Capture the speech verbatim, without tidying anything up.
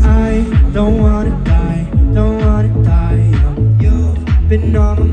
I don't wanna die, don't wanna die. You've been on my